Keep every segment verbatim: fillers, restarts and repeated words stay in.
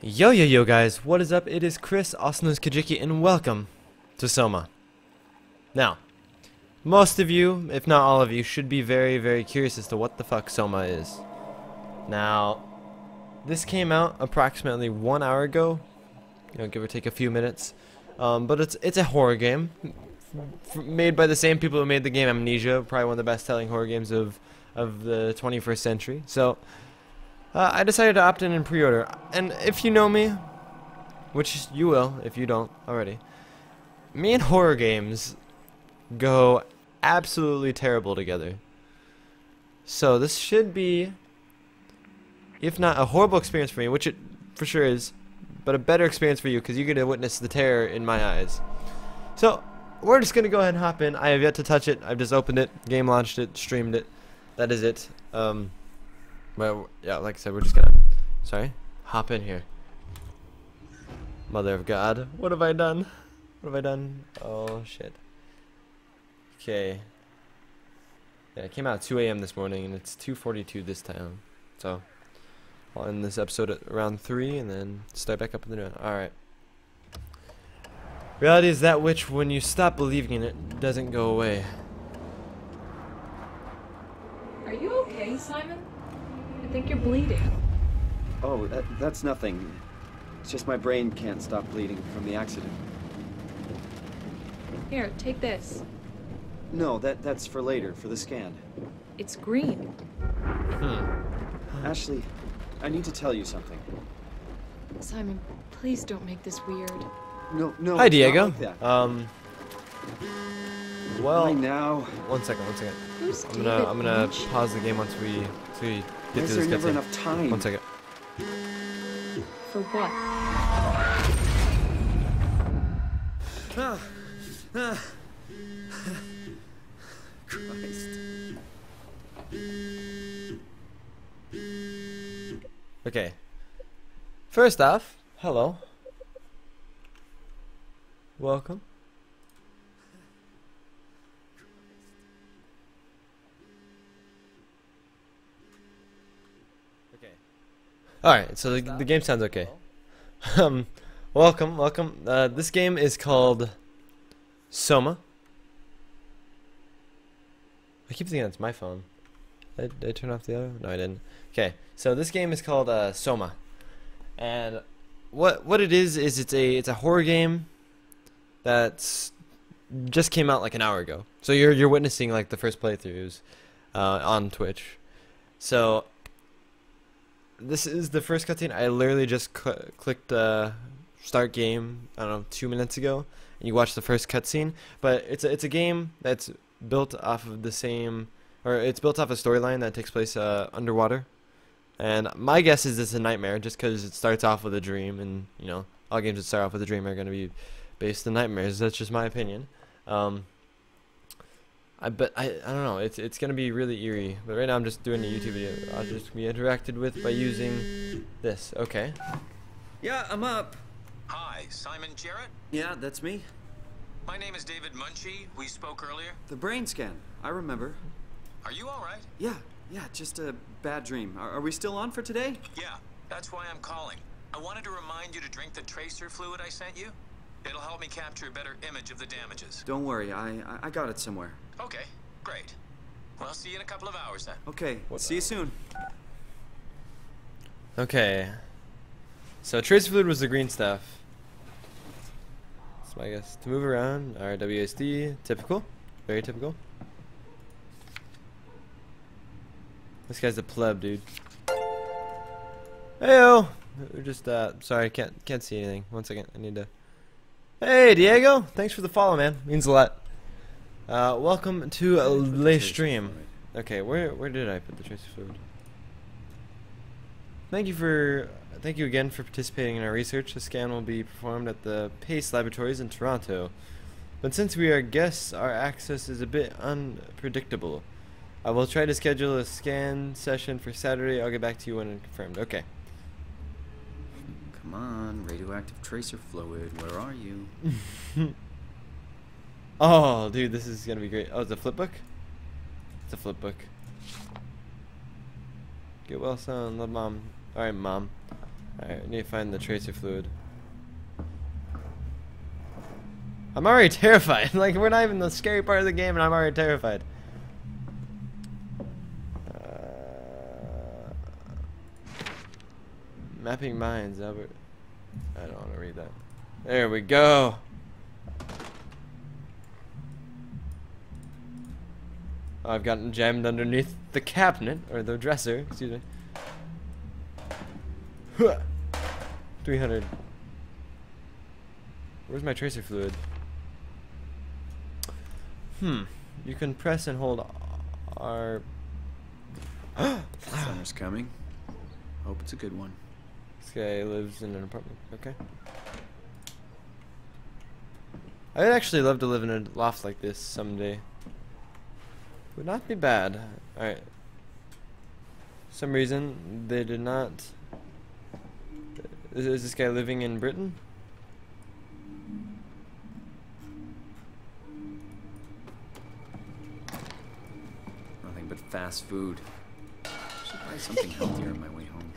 Yo yo yo guys, what is up? It is Chris, also known as Kijiki, and welcome to Soma. Now, most of you, if not all of you, should be very very curious as to what the fuck Soma is. Now, this came out approximately one hour ago, you know, give or take a few minutes, um, but it's it's a horror game f made by the same people who made the game Amnesia, probably one of the best selling horror games of, of the twenty-first century. So. Uh, I decided to opt in and pre-order, and if you know me, which you will if you don't already, me and horror games go absolutely terrible together. So this should be, if not a horrible experience for me, which it for sure is, but a better experience for you because you get to witness the terror in my eyes. So we're just going to go ahead and hop in. I have yet to touch it. I've just opened it, game launched it, streamed it. That is it. Um... Well, yeah, like I said, we're just gonna, sorry, hop in here. Mother of God, what have I done? What have I done? Oh, shit. Okay. Yeah, it came out at two A M this morning, and it's two forty-two this time. So, I'll end this episode at around three, and then start back up in the round. Alright. Reality is that which, when you stop believing in it, doesn't go away. Are you okay, Simon? I think you're bleeding. Oh, that, that's nothing. It's just my brain can't stop bleeding from the accident. Here, take this. No, that that's for later, for the scan. It's green. Hmm. Ashley, I need to tell you something. Simon, please don't make this weird. No, no. Hi, Diego. Not like that. Um. Well. Right now. One second. One second. Who's I'm gonna David I'm gonna Munshi? Pause the game once we. Once we Get Why is there never thing. Enough time? One second. For what? Ah, ah, Christ. Okay. First off, hello. Welcome. Alright, so the, the game sounds okay. um, welcome, welcome. Uh, this game is called Soma. I keep thinking it's my phone. Did, did I turn off the other? No, I didn't. Okay, so this game is called uh, Soma, and what what it is is it's a it's a horror game that's just came out like an hour ago. So you're you're witnessing like the first playthroughs uh, on Twitch. So. This is the first cutscene. I literally just cl clicked uh, start game, I don't know, two minutes ago, and you watched the first cutscene. But it's a, it's a game that's built off of the same, or it's built off a storyline that takes place uh, underwater. And my guess is it's a nightmare, just because it starts off with a dream, and you know, all games that start off with a dream are going to be based in nightmares. That's just my opinion. Um, I but I I don't know, it's it's gonna be really eerie. But right now I'm just doing a YouTube video. I'll just be interacted with by using this. Okay. Yeah, I'm up. Hi, Simon Jarrett? Yeah, that's me. My name is David Munshi. We spoke earlier. The brain scan. I remember. Are you alright? Yeah, yeah, just a bad dream. Are, are we still on for today? Yeah, that's why I'm calling. I wanted to remind you to drink the tracer fluid I sent you. It'll help me capture a better image of the damages. Don't worry, I I, I got it somewhere. Okay, great. Well, I'll see you in a couple of hours then. Okay, What's see that? you soon. Okay. So, tracer fluid was the green stuff. That's my guess. To move around, R W S D, typical. Very typical. This guy's a pleb, dude. Heyo! We're just, uh, sorry, can't, can't see anything. One second, I need to... Hey, Diego! Thanks for the follow, man. Means a lot. Uh, welcome to a late stream. Okay, where where did I put the tracer fluid? Thank you for thank you again for participating in our research. The scan will be performed at the Pace Laboratories in Toronto. But since we are guests, our access is a bit unpredictable. I will try to schedule a scan session for Saturday. I'll get back to you when it's confirmed. Okay. Come on, radioactive tracer fluid. Where are you? Oh, dude, this is gonna be great. Oh, it's a flip book? It's a flip book. Get well, son. Love, Mom. Alright, Mom. Alright, I need to find the tracer fluid. I'm already terrified. Like, we're not even in the scary part of the game and I'm already terrified. Uh, mapping mines, Albert. I don't want to read that. There we go. Oh, I've gotten jammed underneath the cabinet, or the dresser, excuse me. Huh. three hundred. Where's my tracer fluid? Hmm. You can press and hold R. Summer's coming. Hope it's a good one. This guy lives in an apartment. Okay. I'd actually love to live in a loft like this someday. Would not be bad. Alright. For some reason, they did not... Is, is this guy living in Britain? Nothing but fast food. I should buy something healthier on my way home.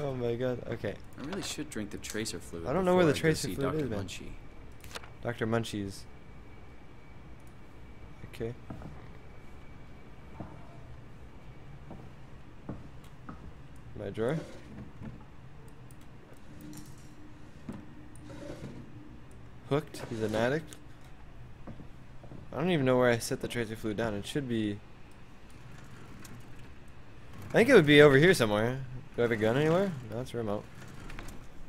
Oh my god, okay. I really should drink the tracer fluid. I don't know where the tracer fluid is, man. Doctor Munchies. Okay. My drawer. Hooked. He's an addict. I don't even know where I set the tracer fluid down. It should be... I think it would be over here somewhere. Do I have a gun anywhere? No, it's a remote.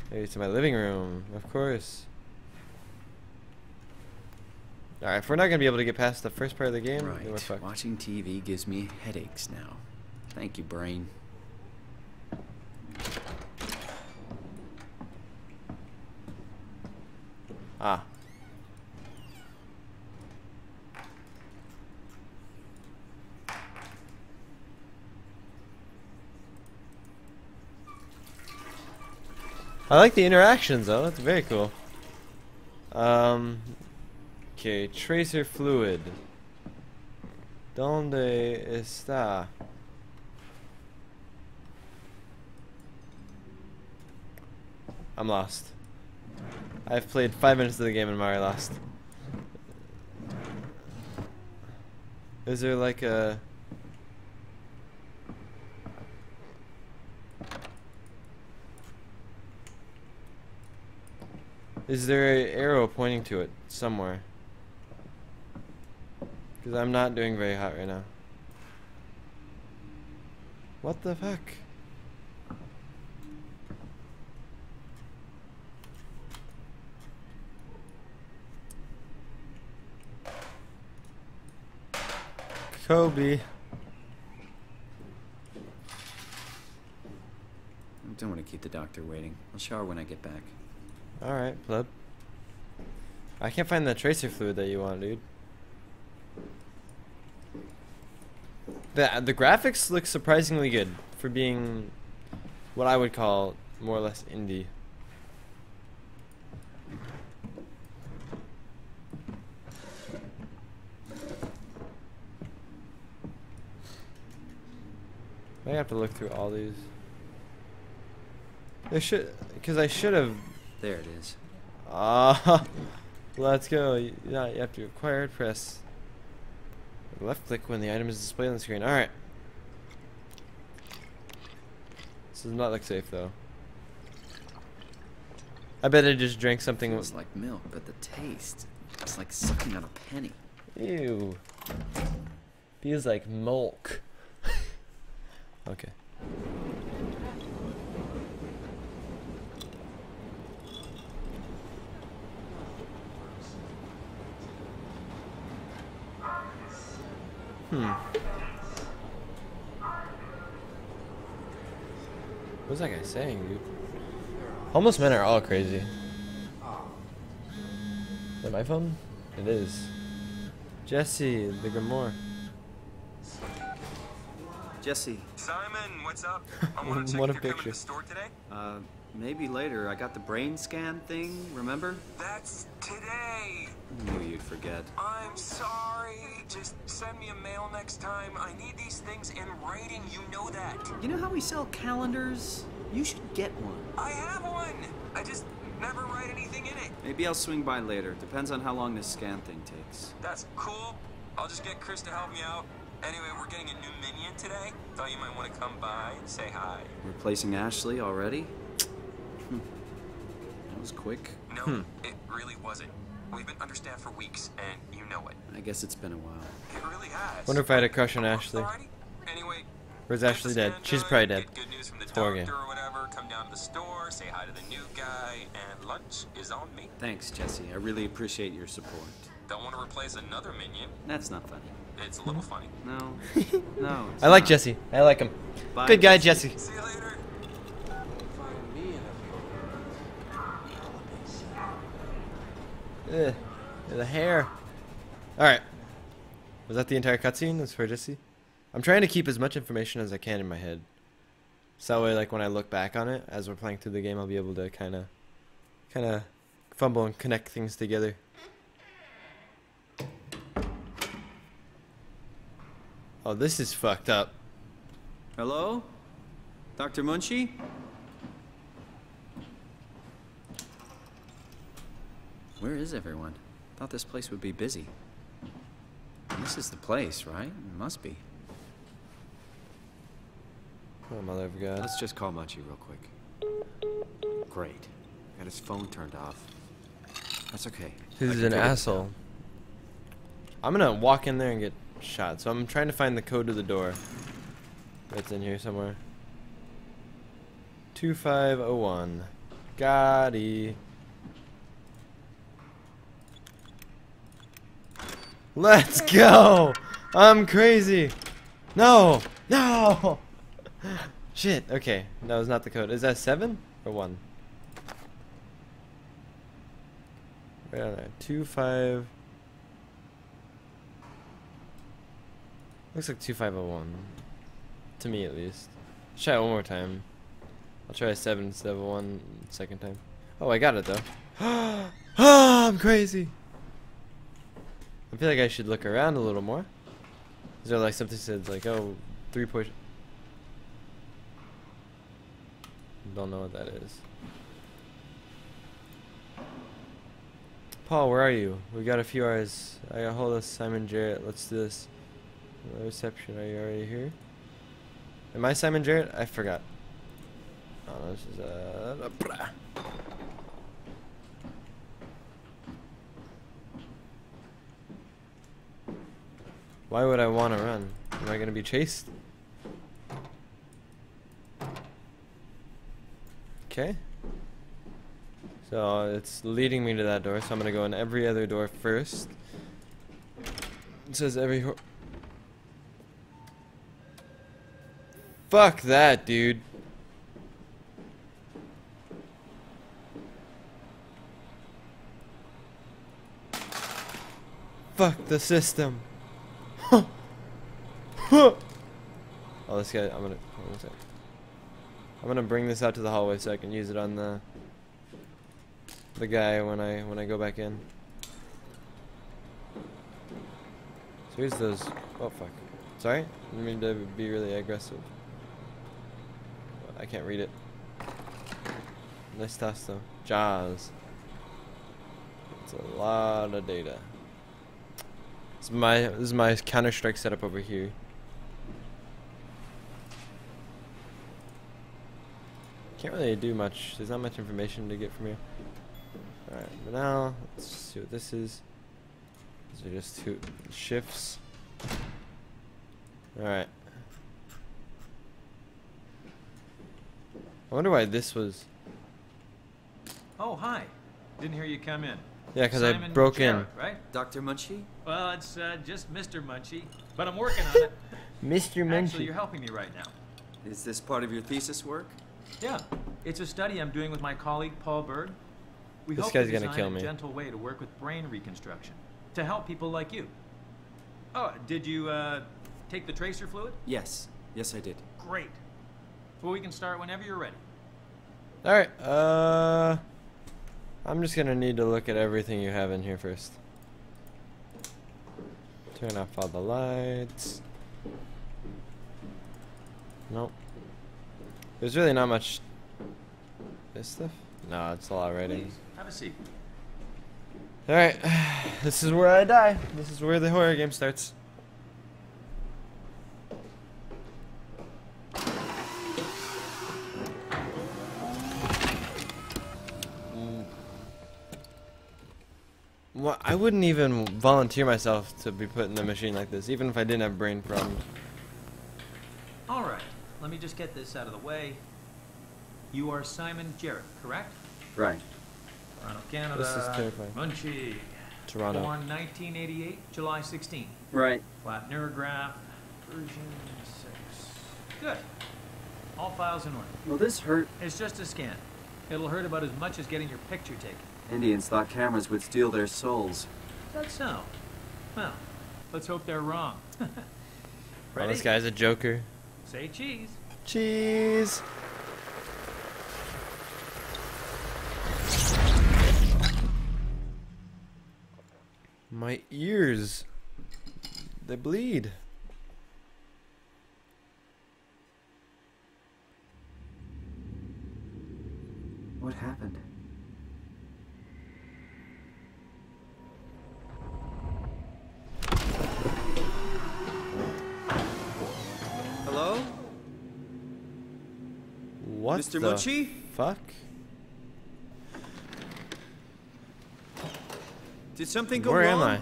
Maybe to my living room, of course. Alright, if we're not going to be able to get past the first part of the game, right. Then we're fucked. Watching T V gives me headaches now. Thank you, brain. Ah. I like the interactions though, that's very cool. Um, okay, tracer fluid. Donde está? I'm lost. I've played five minutes of the game and I'm already lost. Is there like a... Is there an arrow pointing to it somewhere? Because I'm not doing very hot right now. What the fuck? Kobe. I don't want to keep the doctor waiting. I'll shower when I get back. Alright, pleb. I can't find the tracer fluid that you want, dude. The, the graphics look surprisingly good for being what I would call more or less indie. I have to look through all these. They should, because I should have. There it is. Ah, let's go. You, yeah, you have to acquire, press left click when the item is displayed on the screen. All right. This does not look safe though. I bet I just drank something. It was like milk, but the taste—it's like sucking on a penny. Ew. Feels like milk. Okay. Hmm. What was that guy saying, dude? Homeless men are all crazy. Is that my phone? It is. Jesse, the grimoire. Jesse. Simon, what's up? I want to check what a picture. The store today. Uh, Maybe later. I got the brain scan thing, remember? That's today. I knew you'd forget. I'm sorry. Just send me a mail next time. I need these things in writing, you know that. You know how we sell calendars? You should get one. I have one. I just never write anything in it. Maybe I'll swing by later. Depends on how long this scan thing takes. That's cool. I'll just get Chris to help me out. Anyway, we're getting a new minion today. Thought you might want to come by and say hi. Replacing Ashley already? That was quick. No, hmm. It really wasn't. We've been understaffed for weeks, and you know it. I guess it's been a while. It really has. Wonder if I had a crush on Ashley. Anyway, where's Ashley dead? She's probably dead. Good news from the doctor or whatever. Come down to the store, say hi to the new guy, and lunch is on me. Thanks, Jesse. I really appreciate your support. Don't want to replace another minion. That's not funny. It's a little funny. No. No. I like Jesse. I like him. Bye, good guy, Jesse. Jesse. See you later. Ugh, the hair. Alright. Was that the entire cutscene? That's for Jesse? I'm trying to keep as much information as I can in my head. So that way, like, when I look back on it, as we're playing through the game, I'll be able to kind of kind of fumble and connect things together. Oh, this is fucked up. Hello? Doctor Munshi? Where is everyone? Thought this place would be busy. This is the place, right? It must be. Oh, mother of God. Let's just call Munshi real quick. Great. Got his phone turned off. That's okay. He's an asshole. I'm gonna walk in there and get shot. So I'm trying to find the code to the door. It's in here somewhere. two five oh one. Gotti. Let's go! I'm crazy! No! No! Shit, okay. That was not the code. Is that seven? Or one? Right on there. Two, five... Looks like two, five, oh, one. To me, at least. Let's try it one more time. I'll try a seven instead of a one second time. Oh, I got it, though. Oh, I'm crazy! I feel like I should look around a little more. Is there like something said like, oh, three push? Don't know what that is. Paul, where are you? We got a few hours. I got hold of Simon Jarrett. Let's do this. Reception, are you already here? Am I Simon Jarrett? I forgot. Oh, this is a. Why would I want to run? Am I going to be chased? Okay. So it's leading me to that door, so I'm going to go in every other door first. It says every ho- Fuck that, dude. Fuck the system. Oh, this guy! I'm gonna. I'm gonna bring this out to the hallway so I can use it on the the guy when I when I go back in. So here's those. Oh fuck! Sorry, I didn't mean to be really aggressive. I can't read it. Nice task though. Jaws. It's a lot of data. This is my this is my Counter-Strike setup over here. Can't really do much. There's not much information to get from here. All right, but now let's see what this is. These are just two shifts. All right. I wonder why this was. Oh hi! Didn't hear you come in. Yeah, because I broke Jarrett, in. Right? Doctor Munshi? Well, it's uh, just Mister Munshi, but I'm working on it. Mister Munshi. Actually, you're helping me right now. Is this part of your thesis work? Yeah. It's a study I'm doing with my colleague, Paul Bird. We this hope guy's to design gonna kill me. a gentle way to work with brain reconstruction to help people like you. Oh, did you uh, take the tracer fluid? Yes. Yes, I did. Great. Well, we can start whenever you're ready. Alright, uh... I'm just gonna need to look at everything you have in here first. Turn off all the lights. Nope. There's really not much... This stuff? No, it's a lot already. Have a seat. Alright, this is where I die. This is where the horror game starts. Well, I wouldn't even volunteer myself to be put in a machine like this, even if I didn't have brain problems. Alright, let me just get this out of the way. You are Simon Jarrett, correct? Right. Toronto, Canada. This is terrifying. Munshi. Toronto. Born nineteen eighty-eight, July sixteenth. Right. Flat neurograph, version six. Good. All files in order. Well, this hurt. It's just a scan. It'll hurt about as much as getting your picture taken. Indians thought cameras would steal their souls. Is that so? Well, let's hope they're wrong. Well, this guy's a joker. Say cheese. Cheese. My ears. They bleed. What happened? What Mister the Munshi? Fuck? Did something go Where wrong? Where am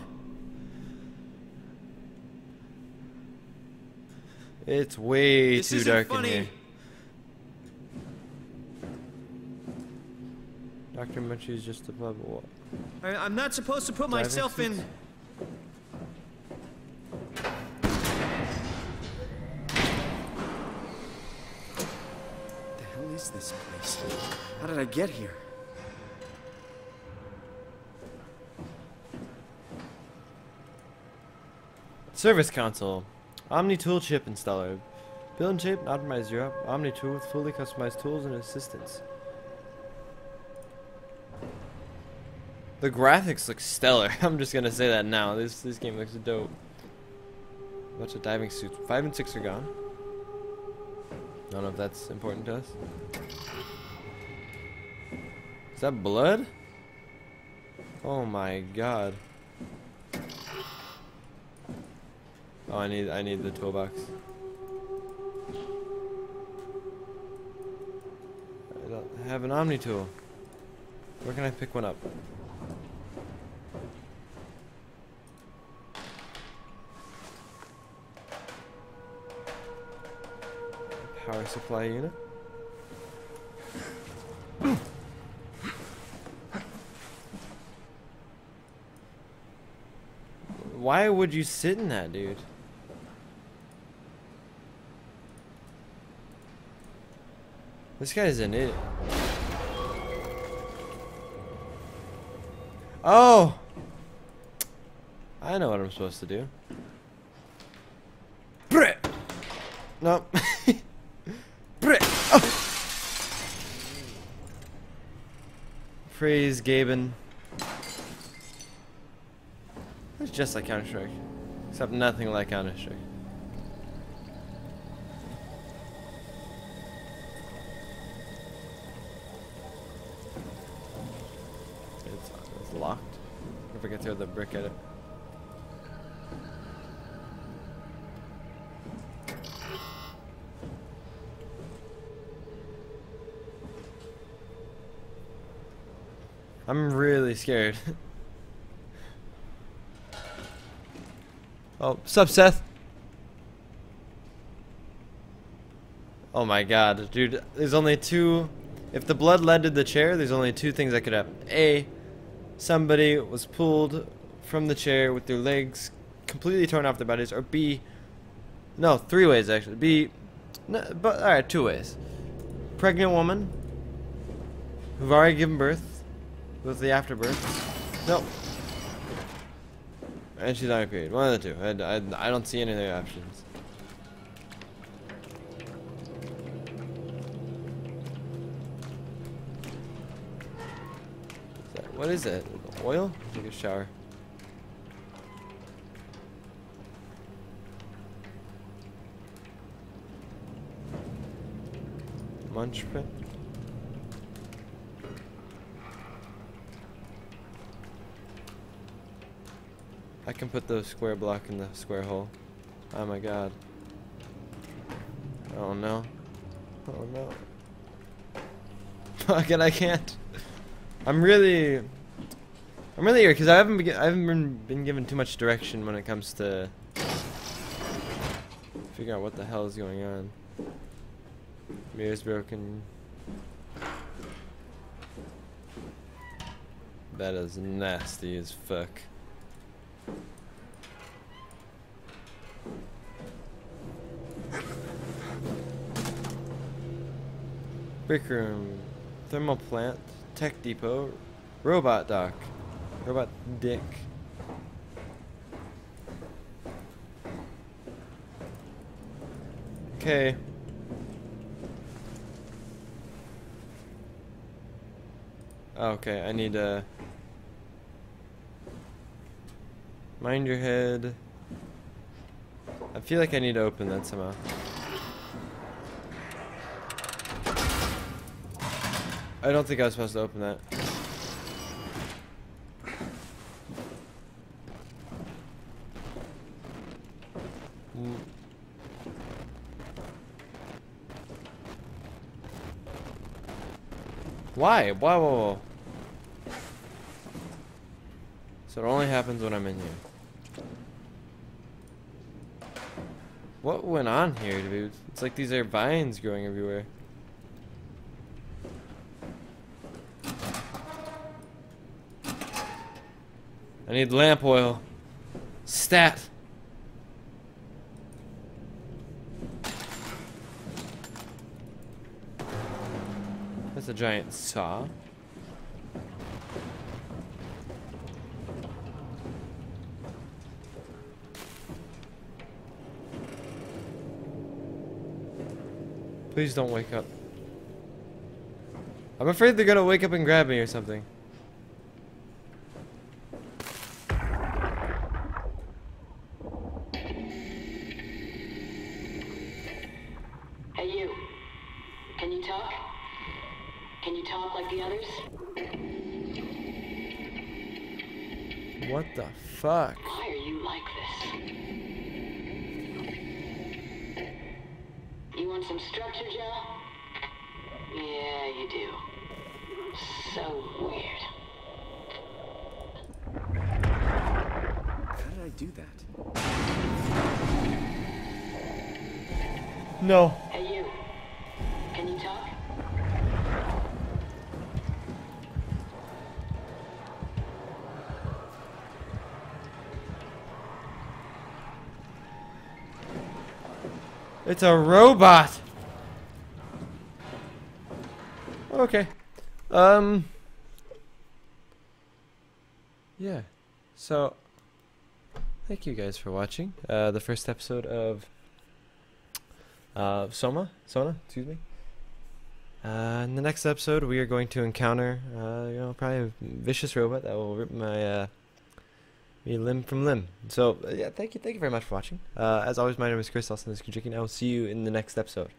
I? It's way this too dark funny. in here. Doctor Munchi's just above the wall. I, I'm not supposed to put Driving myself seats? in. This place. How did I get here? Service console. Omni tool chip installer. Build and shape, optimize your Omni tool with fully customized tools and assistance. The graphics look stellar. I'm just gonna say that now. This this game looks dope. A bunch of diving suits. Five and six are gone. I don't know if that's important to us. Is that blood? Oh my god. Oh, I need I need the toolbox. I don't have an Omni tool. Where can I pick one up? Power supply unit. Why would you sit in that, dude? This guy's an idiot. Oh! I know what I'm supposed to do. Nope. Praise Gaben. It's just like Counter-Strike. Except nothing like Counter-Strike. It's, it's locked. If I can throw the brick at it. I'm really scared. Oh, sup, Seth? Oh my god, dude, there's only two... If the blood led to the chair, there's only two things that could happen. A, somebody was pulled from the chair with their legs completely torn off their bodies, or B... No, three ways, actually. B... No, but, alright, two ways. Pregnant woman, who've already given birth, with the afterbirth. Nope. And she's on her period. One of the two. I, I, I don't see any other options. What is it? Oil? Take a shower. Munch pit. I can put the square block in the square hole. Oh my god. Oh no. Oh no. Fuck it, I can't. I'm really, I'm really here because I haven't been, I haven't been, been given too much direction when it comes to figuring out what the hell is going on. Mirror's broken. That is nasty as fuck. Brick room, thermal plant, tech depot, robot dock, robot dick. Okay. Okay, I need to mind your head. I feel like I need to open that somehow. I don't think I was supposed to open that. Mm. Why? Why? Whoa, whoa. So it only happens when I'm in here. What went on here, dude? It's like these are vines growing everywhere. I need lamp oil. Stat. That's a giant saw. Please don't wake up. I'm afraid they're gonna wake up and grab me or something. Fuck. Why are you like this? You want some structure, Joe? Yeah, you do. So weird. How did I do that? No. Hey, you. Can you talk? It's a robot. Okay. Um. Yeah. So, thank you guys for watching uh, the first episode of uh, Soma. Sona, excuse me. Uh, in the next episode, we are going to encounter, uh, you know, probably a vicious robot that will rip my. Uh, Me limb from limb. So uh, yeah, thank you, thank you very much for watching. Uh, as always, my name is Chris. I'll send this Kujiki, and I will see you in the next episode.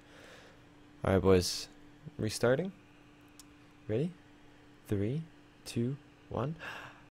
All right, boys. Restarting. Ready? Three, two, one.